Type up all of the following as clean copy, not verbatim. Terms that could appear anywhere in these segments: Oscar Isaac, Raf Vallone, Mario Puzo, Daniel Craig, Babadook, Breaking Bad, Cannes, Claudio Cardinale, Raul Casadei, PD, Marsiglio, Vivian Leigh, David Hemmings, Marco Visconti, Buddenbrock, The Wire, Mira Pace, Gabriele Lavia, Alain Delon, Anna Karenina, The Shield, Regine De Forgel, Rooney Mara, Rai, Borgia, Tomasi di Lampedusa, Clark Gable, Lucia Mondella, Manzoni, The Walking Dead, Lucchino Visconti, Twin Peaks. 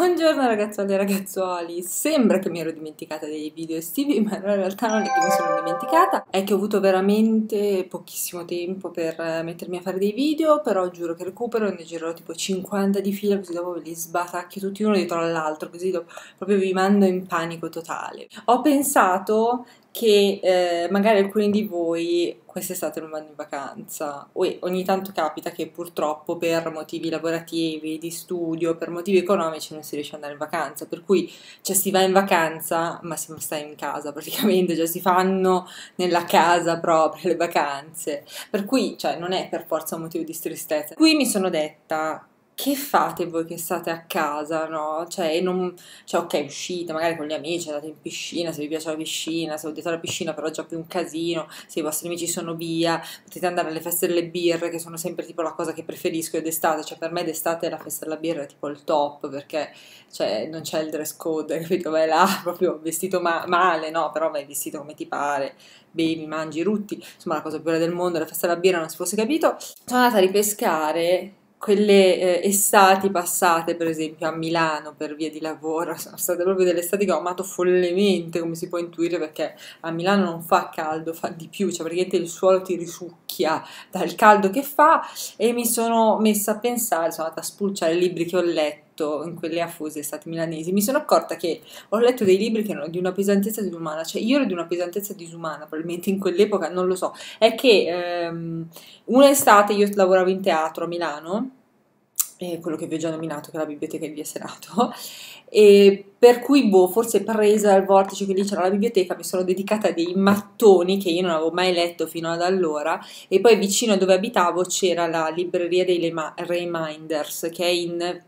Buongiorno ragazzuoli e ragazzuoli, sembra che mi ero dimenticata dei video estivi, ma in realtà non è che mi sono dimenticata, è che ho avuto veramente pochissimo tempo per mettermi a fare dei video, però giuro che recupero, ne girerò tipo 50 di fila, così dopo ve li sbatacchio tutti uno dietro all'altro, così dopo proprio vi mando in panico totale. Ho pensato che magari alcuni di voi quest'estate non vanno in vacanza. Ogni tanto capita che purtroppo per motivi lavorativi, di studio, per motivi economici non si riesce ad andare in vacanza, per cui cioè, si va in vacanza ma si sta in casa praticamente, cioè si fanno nella casa proprio le vacanze, per cui cioè, non è per forza un motivo di tristezza. Qui mi sono detta: che fate voi che state a casa, no? Cioè, ok, uscite magari con gli amici, andate in piscina, se vi piace la piscina, se odiate la piscina, però è già più un casino, se i vostri amici sono via, potete andare alle feste delle birre, che sono sempre tipo la cosa che preferisco d'estate, cioè per me d'estate la festa della birra è tipo il top, perché cioè, non c'è il dress code, capito? Vai là proprio vestito male, no? Però vai vestito come ti pare, bevi, mangi, rutti, insomma la cosa più bella del mondo, la festa della birra non si fosse capito. Sono andata a ripescare quelle estati passate, per esempio a Milano per via di lavoro. Sono state proprio delle estati che ho amato follemente, come si può intuire, perché a Milano non fa caldo, fa di più, cioè praticamente il suolo ti risucchia dal caldo che fa, e mi sono messa a pensare, sono andata a spulciare i libri che ho letto in quelle affuse estati milanesi. Mi sono accorta che ho letto dei libri che erano di una pesantezza disumana, cioè io ero di una pesantezza disumana probabilmente in quell'epoca, non lo so, è che un'estate io lavoravo in teatro a Milano, quello che vi ho già nominato, che è la biblioteca di Via Senato, e per cui, boh, forse presa al vortice che lì c'era la biblioteca, mi sono dedicata a dei mattoni che io non avevo mai letto fino ad allora, e poi vicino a dove abitavo c'era la libreria dei Reminders, che è in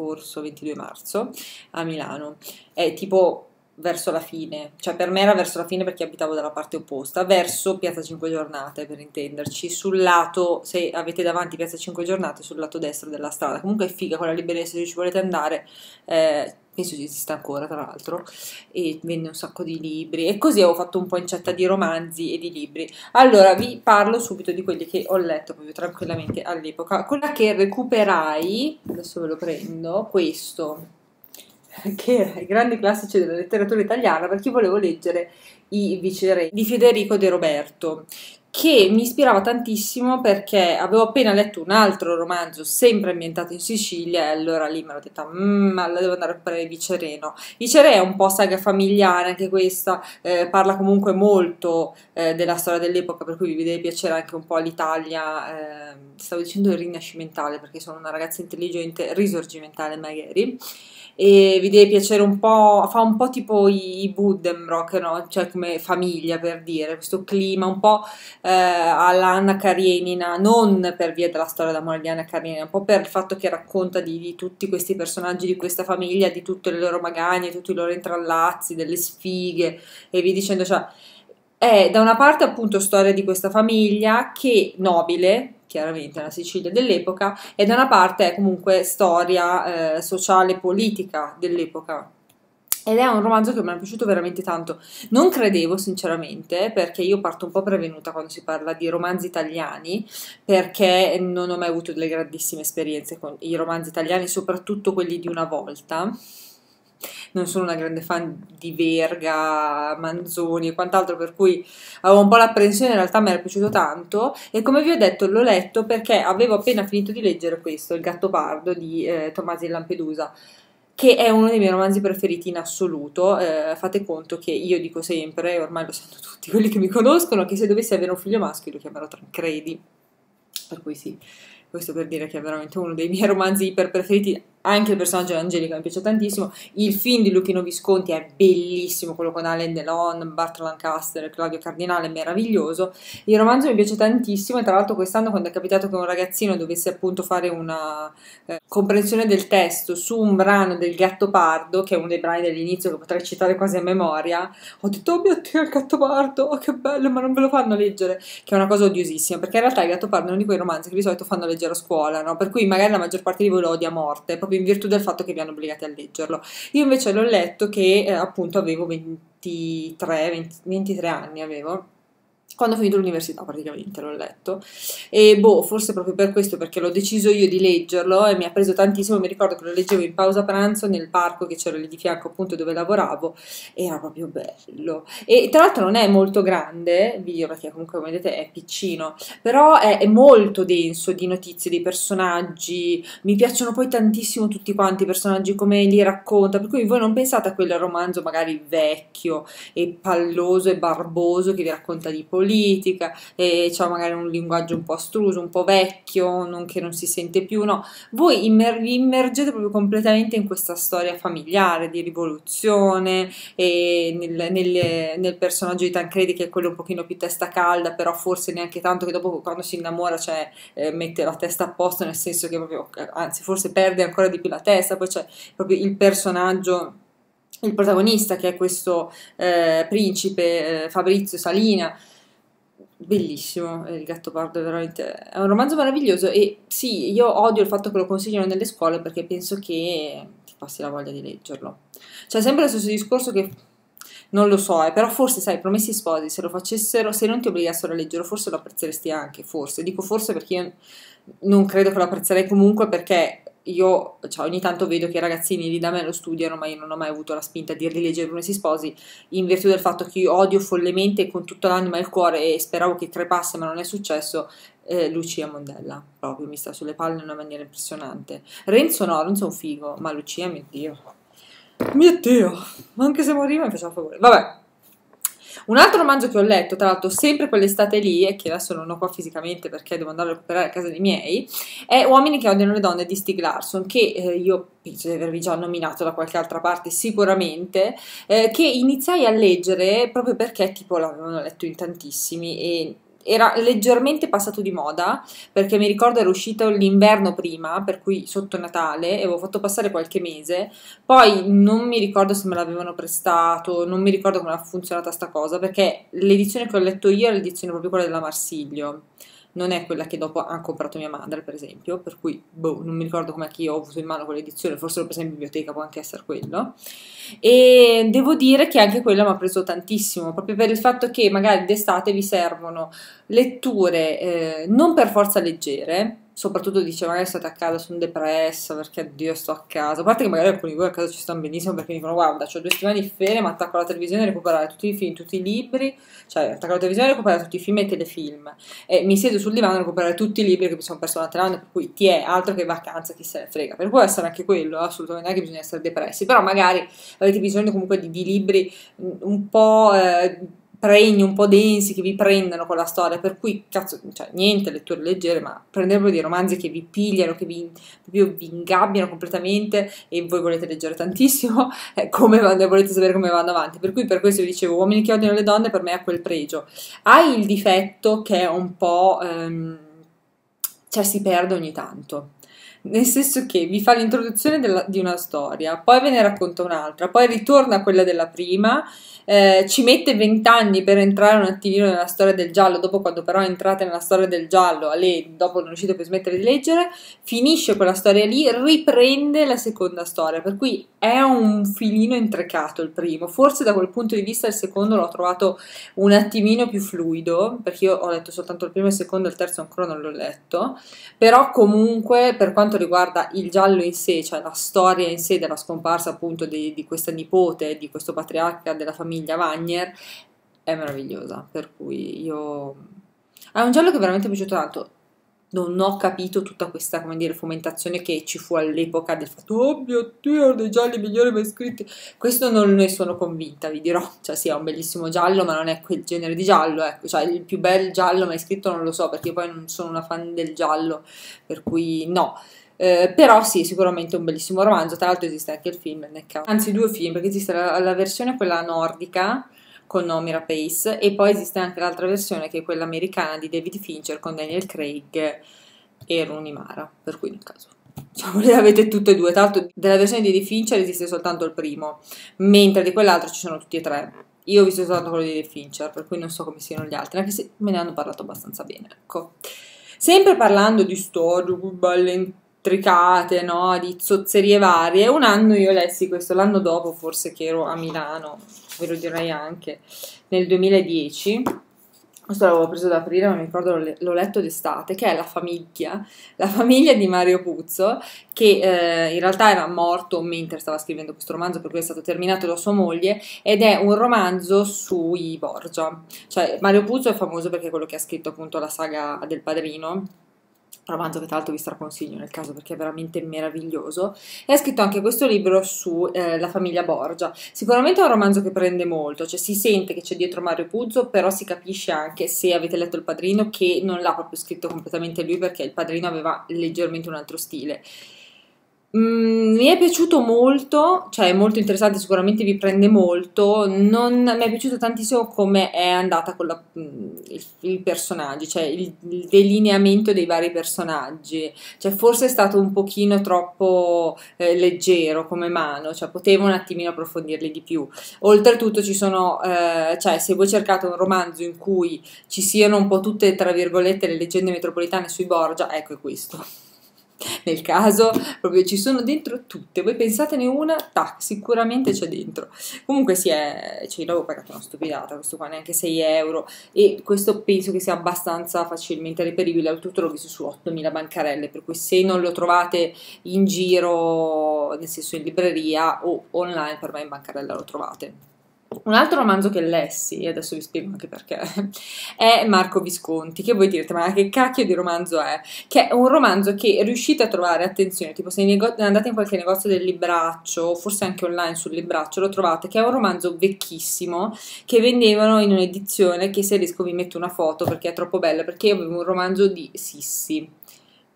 Corso 22 marzo a Milano, è tipo verso la fine, cioè per me era verso la fine perché abitavo dalla parte opposta, verso Piazza 5 Giornate per intenderci, sul lato, se avete davanti Piazza 5 Giornate, sul lato destro della strada. Comunque è figa quella libreria, se ci volete andare, penso ci esista ancora tra l'altro, e vende un sacco di libri, e così ho fatto un po' incetta di romanzi e di libri. Allora vi parlo subito di quelli che ho letto proprio tranquillamente all'epoca. Quella che recuperai, adesso ve lo prendo, questo che era i grandi classici della letteratura italiana, perché volevo leggere I Viceré di Federico De Roberto, che mi ispirava tantissimo perché avevo appena letto un altro romanzo sempre ambientato in Sicilia, e allora lì mi ero detta ma la devo andare a prendere Viceré, no? Viceré è un po' saga familiare anche questa, parla comunque molto della storia dell'epoca, per cui vi deve piacere anche un po' l'Italia, stavo dicendo rinascimentale perché sono una ragazza intelligente, risorgimentale magari, e vi deve piacere un po', fa un po' tipo i Buddenbrock, no? Cioè come famiglia, per dire, questo clima un po' alla Anna Karenina, non per via della storia d'amore di Anna Karenina, un po' per il fatto che racconta di tutti questi personaggi di questa famiglia, di tutte le loro magagne, tutti i loro intrallazzi, delle sfighe e via dicendo. Cioè è da una parte appunto storia di questa famiglia che nobile, chiaramente la Sicilia dell'epoca, e da una parte è comunque storia sociale e politica dell'epoca. Ed è un romanzo che mi è piaciuto veramente tanto. Non credevo sinceramente, perché io parto un po' prevenuta quando si parla di romanzi italiani, perché non ho mai avuto delle grandissime esperienze con i romanzi italiani, soprattutto quelli di una volta. Non sono una grande fan di Verga, Manzoni e quant'altro, per cui avevo un po' l'apprensione, in realtà mi era piaciuto tanto, e come vi ho detto l'ho letto perché avevo appena finito di leggere questo, Il gatto pardo di Tomasi di Lampedusa, che è uno dei miei romanzi preferiti in assoluto. Fate conto che io dico sempre, ormai lo sanno tutti quelli che mi conoscono, che se dovessi avere un figlio maschio lo chiamerò Tancredi, per cui sì, questo per dire che è veramente uno dei miei romanzi iper preferiti. Anche il personaggio di Angelica mi piace tantissimo, il film di Lucchino Visconti è bellissimo, quello con Alain Delon, Bart Lancaster e Claudio Cardinale, è meraviglioso. Il romanzo mi piace tantissimo, e tra l'altro quest'anno, quando è capitato che un ragazzino dovesse appunto fare una comprensione del testo su un brano del Gattopardo, che è uno dei brani dell'inizio che potrei citare quasi a memoria, ho detto oh mio Dio, il Gattopardo, oh, che bello, ma non ve lo fanno leggere, che è una cosa odiosissima, perché in realtà il Gattopardo è uno di quei romanzi che di solito fanno leggere a scuola, no? Per cui magari la maggior parte di voi lo odia a morte, in virtù del fatto che vi hanno obbligati a leggerlo. Io invece l'ho letto che appunto avevo 23 anni avevo, quando ho finito l'università praticamente l'ho letto, e boh, forse proprio per questo, perché l'ho deciso io di leggerlo e mi ha preso tantissimo. Mi ricordo che lo leggevo in pausa pranzo nel parco che c'era lì di fianco appunto dove lavoravo, era proprio bello, e tra l'altro non è molto grande il video perché comunque come vedete è piccino, però è molto denso di notizie dei personaggi. Mi piacciono poi tantissimo tutti quanti i personaggi come li racconta, per cui voi non pensate a quel romanzo magari vecchio e palloso e barboso che vi racconta di politica, e c'è magari un linguaggio un po' astruso, un po' vecchio, non che non si sente più, no, voi immergete proprio completamente in questa storia familiare di rivoluzione, e nel personaggio di Tancredi, che è quello un pochino più testa calda, però forse neanche tanto, che dopo quando si innamora, cioè, mette la testa a posto, nel senso che proprio, anzi forse perde ancora di più la testa. Poi c'è proprio il personaggio, il protagonista, che è questo principe Fabrizio Salina, bellissimo. Il Gattopardo veramente è un romanzo meraviglioso, e sì, io odio il fatto che lo consigliano nelle scuole perché penso che ti passi la voglia di leggerlo. C'è sempre lo stesso discorso che non lo so, però forse sai, Promessi Sposi, se lo facessero, se non ti obbligassero a leggerlo, forse lo apprezzeresti anche, forse, dico forse perché io non credo che lo apprezzerei comunque, perché io, cioè, ogni tanto vedo che i ragazzini lì da me lo studiano, ma io non ho mai avuto la spinta a dirgli leggere Promessi Sposi, in virtù del fatto che io odio follemente con tutta l'anima e il cuore, e speravo che crepasse ma non è successo, Lucia Mondella proprio mi sta sulle palle in una maniera impressionante. Renzo no, Renzo è un figo, ma Lucia, mio Dio, anche se moriva mi faceva favore. Vabbè, un altro romanzo che ho letto, tra l'altro sempre quell'estate lì, e che adesso non ho qua fisicamente perché devo andare a recuperare a casa dei miei, è Uomini che odiano le donne di Stieg Larsson, che io penso di avervi già nominato da qualche altra parte sicuramente, che iniziai a leggere proprio perché tipo l'avevano letto in tantissimi e era leggermente passato di moda, perché mi ricordo era uscito l'inverno prima, per cui sotto Natale, e avevo fatto passare qualche mese, poi non mi ricordo se me l'avevano prestato, non mi ricordo come ha funzionata sta cosa, perché l'edizione che ho letto io è l'edizione proprio quella della Marsiglio, non è quella che dopo ha comprato mia madre per esempio, per cui boh, non mi ricordo com'è che io ho avuto in mano quell'edizione, forse l'ho presa in biblioteca, può anche essere quello, e devo dire che anche quella mi ha preso tantissimo, proprio per il fatto che magari d'estate vi servono letture non per forza leggere, soprattutto dice magari state a casa, sono depressa perché addio sto a casa, a parte che magari alcuni di voi a casa ci stanno benissimo perché dicono guarda ho 2 settimane di ferie, ma attacco la televisione e recuperare tutti i film, tutti i libri, cioè attacco la televisione e recuperare tutti i film e telefilm, e mi siedo sul divano a recuperare tutti i libri che mi sono perso durante l'anno, per cui ti è altro che vacanza, chi se ne frega, per cui può essere anche quello, assolutamente non è che bisogna essere depressi, però magari avete bisogno comunque di libri un po' pregni, un po' densi, che vi prendano con la storia, per cui cazzo, cioè niente letture leggere, ma prendere dei romanzi che vi pigliano, che vi ingabbiano completamente e voi volete leggere tantissimo, volete sapere come vanno avanti, per cui per questo vi dicevo Uomini che odiano le donne per me ha quel pregio. Ha il difetto che è un po' cioè si perde ogni tanto, nel senso che vi fa l'introduzione di una storia, poi ve ne racconta un'altra, poi ritorna a quella della prima, ci mette 20 anni per entrare un attimino nella storia del giallo, dopo quando però entrate nella storia del giallo, a lei dopo non riuscite più a smettere di leggere, finisce quella storia lì, riprende la seconda storia, per cui è un filino intricato il primo, forse da quel punto di vista il secondo l'ho trovato un attimino più fluido, perché io ho letto soltanto il primo e il secondo, il terzo ancora non l'ho letto, però comunque per quanto riguarda il giallo in sé, cioè la storia in sé della scomparsa appunto di questa nipote, di questo patriarca della famiglia Wagner, è meravigliosa, per cui io è un giallo che veramente mi è piaciuto tanto. Non ho capito tutta questa, come dire, fomentazione che ci fu all'epoca del fatto oh mio Dio, erano dei gialli migliori mai scritti, questo non ne sono convinta, vi dirò, cioè sì è un bellissimo giallo ma non è quel genere di giallo, ecco, cioè il più bel giallo mai scritto non lo so perché poi non sono una fan del giallo, per cui no. Però sì, sicuramente un bellissimo romanzo, tra l'altro esiste anche il film, anzi 2 film, perché esiste la versione quella nordica con Mira Pace e poi esiste anche l'altra versione che è quella americana di David Fincher con Daniel Craig e Rooney Mara, per cui nel caso diciamo, le avete tutte e due, tra l'altro della versione di David Fincher esiste soltanto il primo, mentre di quell'altro ci sono tutti e 3. Io ho visto soltanto quello di David Fincher, per cui non so come siano gli altri, anche se me ne hanno parlato abbastanza bene, ecco. Sempre parlando di storie intricate, no? Di zozzerie varie, un anno io lessi questo, l'anno dopo forse che ero a Milano, ve lo direi anche, nel 2010, Questo l'avevo preso da aprire, ma mi ricordo l'ho letto d'estate, che è la famiglia di Mario Puzo, che in realtà era morto mentre stava scrivendo questo romanzo, per cui è stato terminato da sua moglie, ed è un romanzo sui Borgia. Cioè, Mario Puzo è famoso perché è quello che ha scritto appunto la saga del Padrino, romanzo che tra l'altro vi straconsiglio nel caso perché è veramente meraviglioso, e ha scritto anche questo libro sulla famiglia Borgia. Sicuramente è un romanzo che prende molto, cioè si sente che c'è dietro Mario Puzo, però si capisce anche, se avete letto Il Padrino, che non l'ha proprio scritto completamente lui, perché Il Padrino aveva leggermente un altro stile. Mi è piaciuto molto, cioè è molto interessante, sicuramente vi prende molto. Mi è piaciuto tantissimo come è andata con il personaggio, cioè il delineamento dei vari personaggi, cioè forse è stato un pochino troppo leggero come mano, cioè potevo un attimino approfondirli di più. Oltretutto ci sono, cioè se voi cercate un romanzo in cui ci siano un po' tutte, tra virgolette, le leggende metropolitane sui Borgia, ecco è questo. Nel caso, proprio ci sono dentro tutte, voi pensatene una, tac, sicuramente c'è dentro. Comunque cioè, l'avevo pagato una stupidata, questo qua, neanche 6 euro, e questo penso che sia abbastanza facilmente reperibile, oltretutto l'ho visto su 8000 bancarelle, per cui se non lo trovate in giro, nel senso in libreria o online, per me in bancarella lo trovate. Un altro romanzo che lessi, e adesso vi spiego anche perché, è Marco Visconti, che voi direte ma che cacchio di romanzo è? Che è un romanzo che riuscite a trovare, attenzione, tipo se andate in qualche negozio del libraccio, forse anche online sul libraccio lo trovate, che è un romanzo vecchissimo che vendevano in un'edizione che, se riesco vi metto una foto perché è troppo bella, perché io avevo un romanzo di Sissi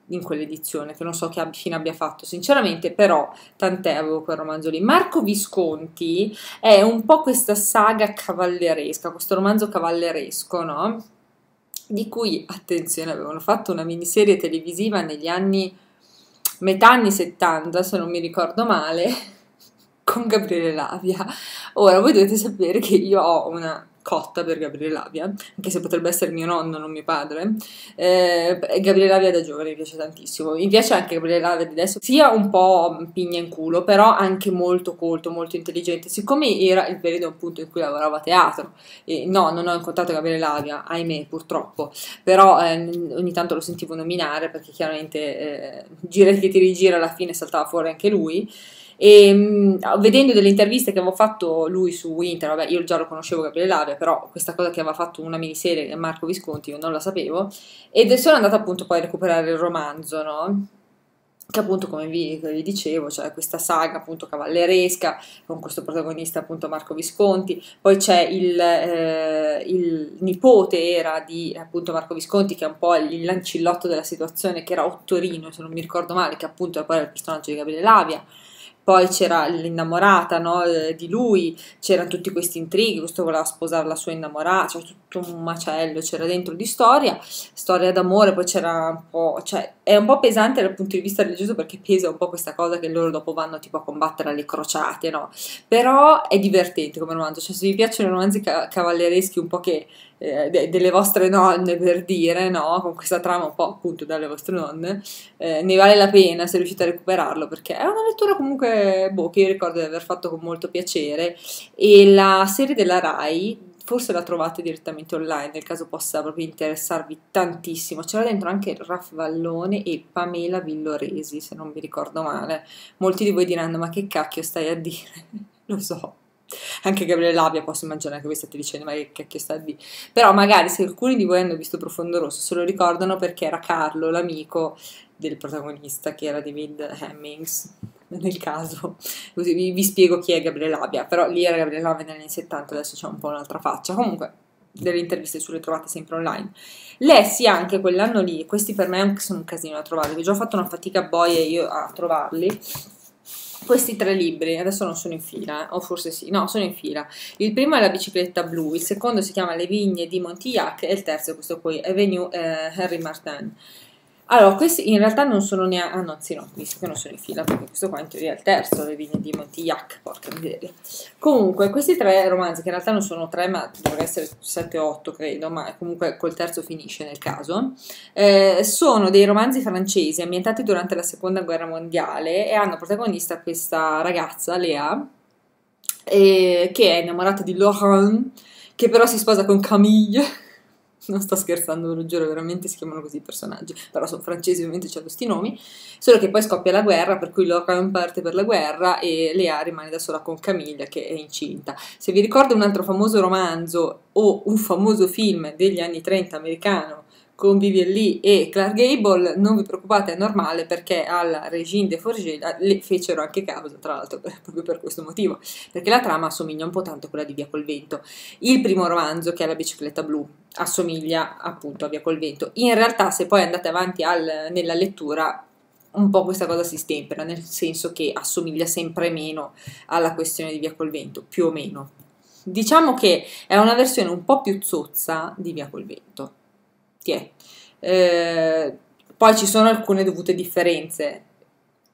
in quell'edizione, che non so che fine abbia fatto sinceramente, però tant'è, avevo quel romanzo lì. Marco Visconti è un po' questa saga cavalleresca, questo romanzo cavalleresco, no? Di cui, attenzione, avevano fatto una miniserie televisiva negli anni, metà anni 70 se non mi ricordo male, con Gabriele Lavia. Ora voi dovete sapere che io ho una cotta per Gabriele Lavia, anche se potrebbe essere mio nonno, non mio padre. Gabriele Lavia da giovane mi piace tantissimo, mi piace anche Gabriele Lavia di adesso, sia un po' pigna in culo, però anche molto colto, molto intelligente. Siccome era il periodo appunto in cui lavoravo a teatro, e no, non ho incontrato Gabriele Lavia, ahimè, purtroppo, però ogni tanto lo sentivo nominare, perché chiaramente gira che ti rigira, alla fine saltava fuori anche lui. E vedendo delle interviste che avevo fatto lui su Inter, vabbè, io già lo conoscevo Gabriele Lavia, però questa cosa che aveva fatto una miniserie Marco Visconti io non la sapevo, ed sono andata appunto poi a recuperare il romanzo, no? Che appunto, come vi dicevo, cioè questa saga appunto cavalleresca con questo protagonista appunto Marco Visconti, poi c'è il nipote era di appunto Marco Visconti, che è un po' il lancillotto della situazione, che era Ottorino se non mi ricordo male, che appunto era poi il personaggio di Gabriele Lavia. Poi c'era l'innamorata, no, di lui, c'erano tutti questi intrighi, questo voleva sposare la sua innamorata, cioè tutto un macello c'era dentro di storia d'amore, poi c'era un po', cioè è un po' pesante dal punto di vista religioso, perché pesa un po' questa cosa che loro dopo vanno tipo a combattere alle crociate, no? Però è divertente come romanzo, cioè se vi piacciono i romanzi cavallereschi un po' che delle vostre nonne, per dire, no? Con questa trama un po' appunto dalle vostre nonne, ne vale la pena se riuscite a recuperarlo, perché è una lettura comunque che io ricordo di aver fatto con molto piacere. E la serie della Rai forse la trovate direttamente online, nel caso possa proprio interessarvi tantissimo, c'era dentro anche Raf Vallone e Pamela Villoresi se non mi ricordo male. Molti di voi diranno ma che cacchio stai a dire, lo so, anche Gabriele Lavia, posso immaginare che voi state dicendo ma che cacchio sta lì, però magari se alcuni di voi hanno visto Profondo Rosso se lo ricordano, perché era Carlo l'amico del protagonista, che era David Hemmings, nel caso, così vi spiego chi è Gabriele Lavia, però lì era Gabriele Lavia negli anni 70, adesso c'è un po' un'altra faccia. Comunque delle interviste sulle trovate sempre online. Lessi anche quell'anno lì, questi per me anche sono un casino da trovare, ho già fatto una fatica boia io a trovarli. Questi 3 libri, adesso non sono in fila, o forse sì, no, sono in fila. Il primo è La bicicletta blu, il secondo si chiama Le vigne di Montillac e il terzo è questo qui, Avenue Henri Martin. Allora, questi in realtà non sono neanche, ah no, sì, no, visto che non sono in fila, perché questo qua in teoria è il terzo, Le vigne di Montillac, porca miseria. Comunque, questi 3 romanzi, che in realtà non sono 3, ma dovrebbero essere 7 o 8, credo, ma comunque col terzo finisce nel caso, sono dei romanzi francesi ambientati durante la seconda guerra mondiale e hanno protagonista questa ragazza, Léa, che è innamorata di Laurent, che però si sposa con Camille, non sto scherzando, ve lo giuro, veramente si chiamano così i personaggi, però sono francesi, ovviamente c'hanno questi nomi, solo che poi scoppia la guerra, per cui Locan parte per la guerra e Lea rimane da sola con Camilla, che è incinta. Se vi ricordo un altro famoso romanzo o un famoso film degli anni 30 americano con Vivian Leigh e Clark Gable, non vi preoccupate, è normale, perché alla Regine De Forgel le fecero anche causa, tra l'altro proprio per questo motivo, perché la trama assomiglia un po' tanto a quella di Via col Vento. Il primo romanzo, che è La bicicletta blu, assomiglia appunto a Via col Vento. In realtà, se poi andate avanti nella lettura, un po' questa cosa si stempera, nel senso che assomiglia sempre meno alla questione di Via col Vento, più o meno. Diciamo che è una versione un po' più zozza di Via col Vento. Poi ci sono alcune dovute differenze,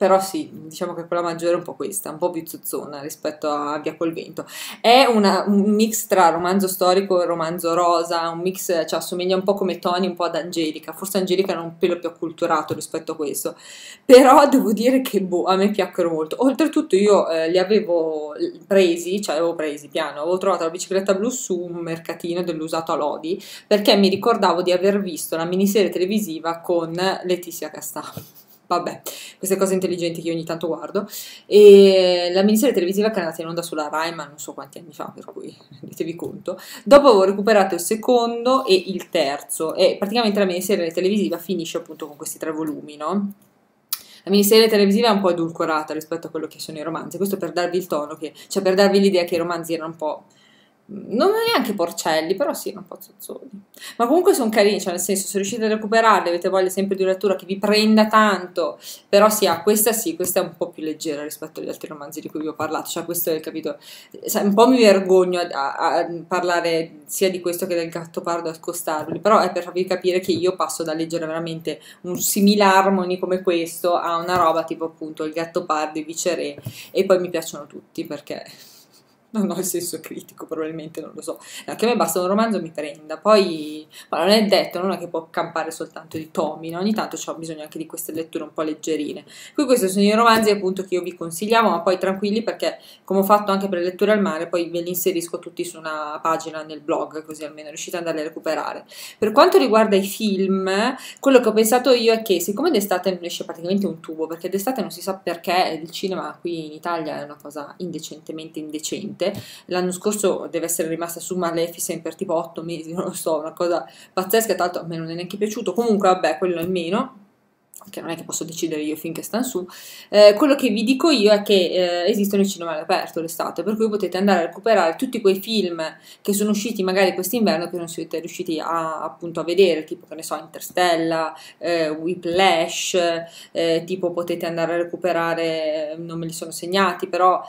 però sì, diciamo che quella maggiore è un po' questa, un po' più zozzona rispetto a Via col Vento. È un mix tra romanzo storico e romanzo rosa, un mix, cioè assomiglia un po' come Tony un po' ad Angelica, forse Angelica era un pelo più acculturato rispetto a questo, però devo dire che boh, a me piacquero molto. Oltretutto io li avevo presi, cioè avevo presi piano, avevo trovato La bicicletta blu su un mercatino dell'usato a Lodi, perché mi ricordavo di aver visto la miniserie televisiva con Letizia Castano. Vabbè, queste cose intelligenti che io ogni tanto guardo. E la miniserie televisiva che è andata in onda sulla Rai, ma non so quanti anni fa, per cui rendetevi conto. Dopo avevo recuperato il secondo e il terzo, e praticamente la miniserie televisiva finisce appunto con questi tre volumi, no? La miniserie televisiva è un po' edulcorata rispetto a quello che sono i romanzi, questo per darvi il tono, cioè per darvi l'idea che i romanzi erano un po'... non neanche porcelli, però sì, un po' zozzoni, ma comunque sono carini, cioè nel senso, se riuscite a recuperarli, avete voglia sempre di una lettura che vi prenda tanto, però sì, questa è un po' più leggera rispetto agli altri romanzi di cui vi ho parlato, cioè questo è il capitolo, cioè, un po' mi vergogno a parlare sia di questo che del Gattopardo a Scostarvoli, però è per farvi capire che io passo da leggere veramente un similarmoni come questo a una roba tipo appunto Il Gattopardo, i Viceré, e poi mi piacciono tutti perché... non ho il senso critico, probabilmente, non lo so. Anche a me basta un romanzo mi prenda. Poi, ma non è detto, non è che può campare soltanto di tomi, no? Ogni tanto ho bisogno anche di queste letture un po' leggerine. Qui questi sono i romanzi appunto che io vi consigliavo, ma poi tranquilli, perché come ho fatto anche per le letture al mare, poi ve li inserisco tutti su una pagina nel blog, così almeno riuscite ad andarli a recuperare. Per quanto riguarda i film, quello che ho pensato io è che, siccome d'estate non esce praticamente un tubo, perché d'estate non si sa perché il cinema qui in Italia è una cosa indecentemente indecente. L'anno scorso deve essere rimasta su Maleficent per tipo 8 mesi, non lo so, una cosa pazzesca, tra l'altro a me non è neanche piaciuto, comunque vabbè, quello almeno, che non è che posso decidere io finché stanno su, quello che vi dico io è che esistono i cinema all'aperto l'estate, per cui potete andare a recuperare tutti quei film che sono usciti magari quest'inverno che non siete riusciti appunto a vedere, tipo, che ne so, Interstellar, Whiplash, tipo potete andare a recuperare, non me li sono segnati, però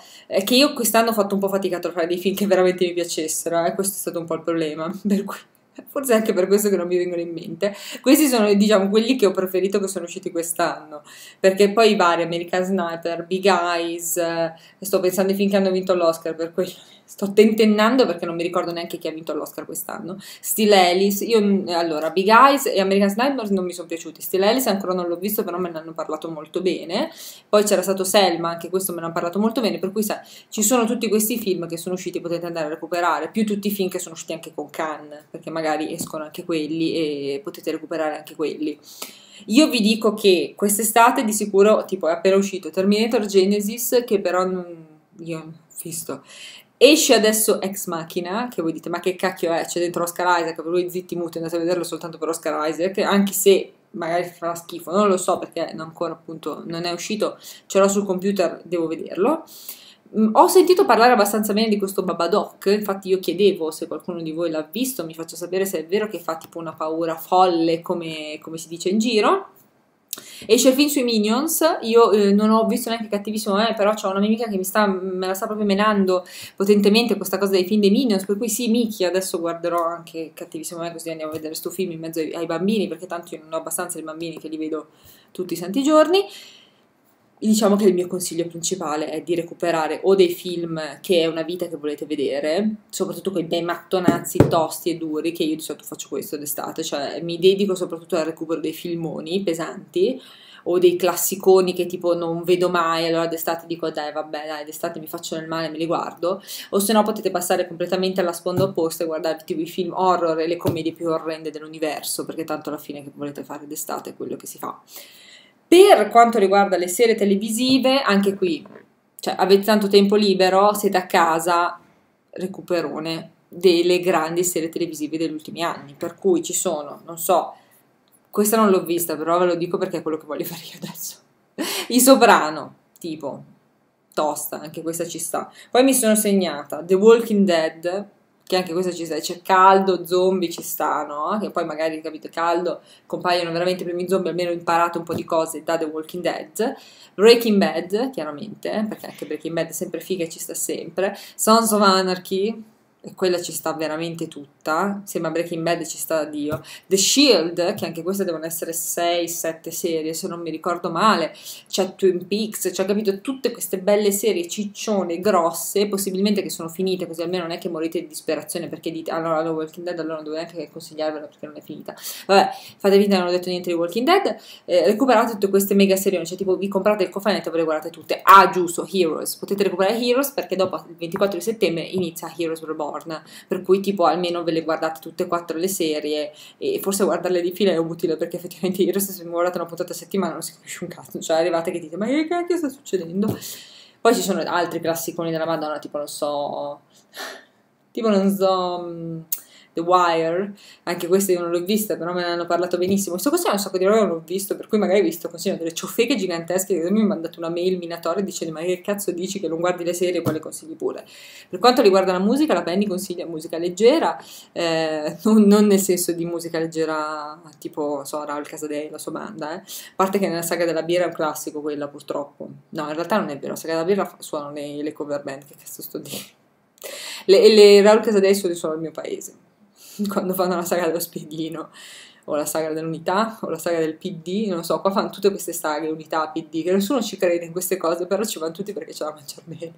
che io quest'anno ho fatto un po' fatica a trovare dei film che veramente mi piacessero, questo è stato un po' il problema, per cui... forse anche per questo che non mi vengono in mente. Questi sono, diciamo, quelli che ho preferito che sono usciti quest'anno, perché poi i vari, American Sniper, Big Eyes, sto pensando ai film che hanno vinto l'Oscar, per cui sto tentennando perché non mi ricordo neanche chi ha vinto l'Oscar quest'anno. Stieg Larsson, io allora Big Eyes e American Sniper non mi sono piaciuti, Stieg Larsson ancora non l'ho visto, però me ne hanno parlato molto bene, poi c'era stato Selma, anche questo me ne hanno parlato molto bene, per cui sai, ci sono tutti questi film che sono usciti, potete andare a recuperare, più tutti i film che sono usciti anche con Cannes, perché magari escono anche quelli e potete recuperare anche quelli. Io vi dico che quest'estate di sicuro, tipo, è appena uscito Terminator Genesis, che però non... io non ho visto. Esce adesso Ex Machina, che voi dite ma che cacchio è, c'è dentro Oscar Isaac, per voi zitti muti, andate a vederlo soltanto per Oscar Isaac, anche se magari farà schifo, non lo so perché ancora appunto non è uscito, ce l'ho sul computer, devo vederlo. Ho sentito parlare abbastanza bene di questo Babadook, infatti io chiedevo se qualcuno di voi l'ha visto, mi faccio sapere se è vero che fa tipo una paura folle come si dice in giro. Esce il film sui Minions, io non ho visto neanche Cattivissimo me, però c'ho una mia amica che me la sta proprio menando potentemente questa cosa dei film dei Minions, per cui sì, micchia, adesso guarderò anche Cattivissimo me, così andiamo a vedere sto film in mezzo ai bambini, perché tanto io non ho abbastanza di bambini che li vedo tutti i santi giorni. Diciamo che il mio consiglio principale è di recuperare o dei film che è una vita che volete vedere, soprattutto quei bei mattonazzi tosti e duri, che io di solito faccio questo d'estate, cioè mi dedico soprattutto al recupero dei filmoni pesanti, o dei classiconi che tipo non vedo mai, allora d'estate dico dai vabbè dai d'estate mi faccio del male, me li guardo, o se no potete passare completamente alla sponda opposta e guardarvi i film horror e le commedie più orrende dell'universo, perché tanto alla fine che volete fare d'estate è quello che si fa. Per quanto riguarda le serie televisive, anche qui, cioè avete tanto tempo libero, siete a casa, recuperone delle grandi serie televisive degli ultimi anni, per cui ci sono, non so, questa non l'ho vista, però ve lo dico perché è quello che voglio fare io adesso. I Soprano, tipo, tosta, anche questa ci sta. Poi mi sono segnata The Walking Dead, che anche questa ci sta, c'è caldo, zombie ci sta, no? Che poi magari, capito, caldo, compaiono veramente i primi zombie, almeno imparate un po' di cose da The Walking Dead. Breaking Bad, chiaramente, perché anche Breaking Bad è sempre figa e ci sta sempre. Sons of Anarchy, e quella ci sta veramente tutta, sembra Breaking Bad ci sta da Dio. The Shield, che anche queste devono essere 6-7 serie se non mi ricordo male, c'è Twin Peaks, cioè capito, tutte queste belle serie ciccione, grosse, possibilmente che sono finite, così almeno non è che morite di disperazione perché dite allora The Walking Dead allora non dovevo neanche consigliarvela perché non è finita, vabbè fatevi, non ho detto niente di Walking Dead. Recuperate tutte queste mega serie, cioè tipo vi comprate il cofanetto e ve le guardate tutte. Ah giusto, Heroes, potete recuperare Heroes perché dopo il 24 di settembre inizia Heroes Reborn, per cui tipo almeno ve le guardate tutte e quattro le serie, e forse guardarle di fila è utile perché effettivamente io se mi guardate una puntata a settimana non si capisce un cazzo, cioè arrivate che dite ma che cacchio sta succedendo. Poi ci sono altri classiconi della Madonna, tipo non so, The Wire, anche questa io non l'ho vista, però me ne hanno parlato benissimo. Questo così è un sacco di roba che non l'ho visto, per cui magari vi sto consigliando delle ciofeche gigantesche che mi ha mandato una mail minatoria dicendo ma che cazzo dici che non guardi le serie, quale consigli pure. Per quanto riguarda la musica, la Penny consiglia musica leggera, non nel senso di musica leggera tipo, non so, Raul Casadei, la sua banda, a parte che nella saga della birra è un classico quella purtroppo, no in realtà non è vero, la saga della birra suonano le cover band, che cazzo sto dicendo, le Raul Casadei suonano il mio paese quando fanno la saga dello spiedino o la saga dell'unità o la saga del PD, non so, qua fanno tutte queste saghe unità, PD, che nessuno ci crede in queste cose, però ci vanno tutti perché ce la mangiano bene.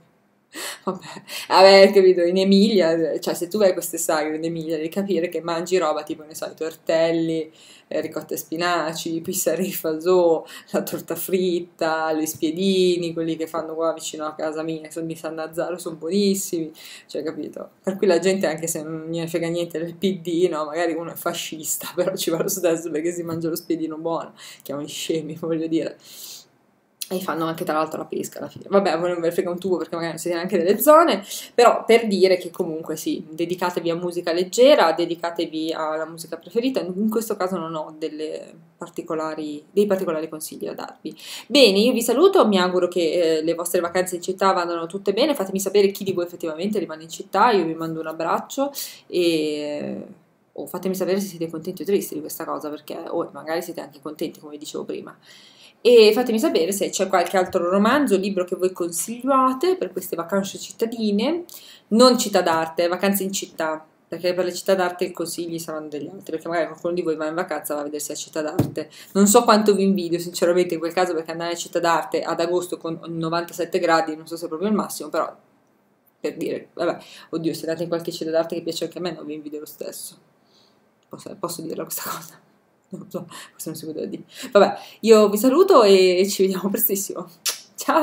Vabbè, capito, in Emilia, cioè se tu vai a queste saghe in Emilia devi capire che mangi roba tipo, ne so, i tortelli, ricotta e spinaci, pisarì fasò, la torta fritta, gli spiedini, quelli che fanno qua vicino a casa mia, sono di San Nazzaro, sono buonissimi, cioè capito, per cui la gente anche se non ne frega niente del PD, no, magari uno è fascista, però ci va lo stesso perché si mangia lo spiedino buono, chiamano scemi, voglio dire. E fanno anche tra l'altro la pesca alla fine, vabbè non ve ne frega un tubo perché magari non siete neanche delle zone, però per dire che comunque sì, dedicatevi a musica leggera, dedicatevi alla musica preferita, in questo caso non ho dei particolari consigli da darvi. Bene, io vi saluto, mi auguro che le vostre vacanze in città vadano tutte bene, fatemi sapere chi di voi effettivamente rimane in città, io vi mando un abbraccio e... o fatemi sapere se siete contenti o tristi di questa cosa, perché magari siete anche contenti come dicevo prima. E fatemi sapere se c'è qualche altro romanzo o libro che voi consigliate per queste vacanze cittadine, non città d'arte, vacanze in città, perché per le città d'arte i consigli saranno degli altri, perché magari qualcuno di voi va in vacanza e va a vedersi la città d'arte. Non so quanto vi invidio sinceramente in quel caso, perché andare a città d'arte ad agosto con 97 gradi non so se è proprio il massimo, però per dire, vabbè, oddio, se andate in qualche città d'arte che piace anche a me non vi invidio lo stesso, posso dirla questa cosa? Non so, forse non si poteva dire. Vabbè, io vi saluto e ci vediamo prestissimo. Ciao!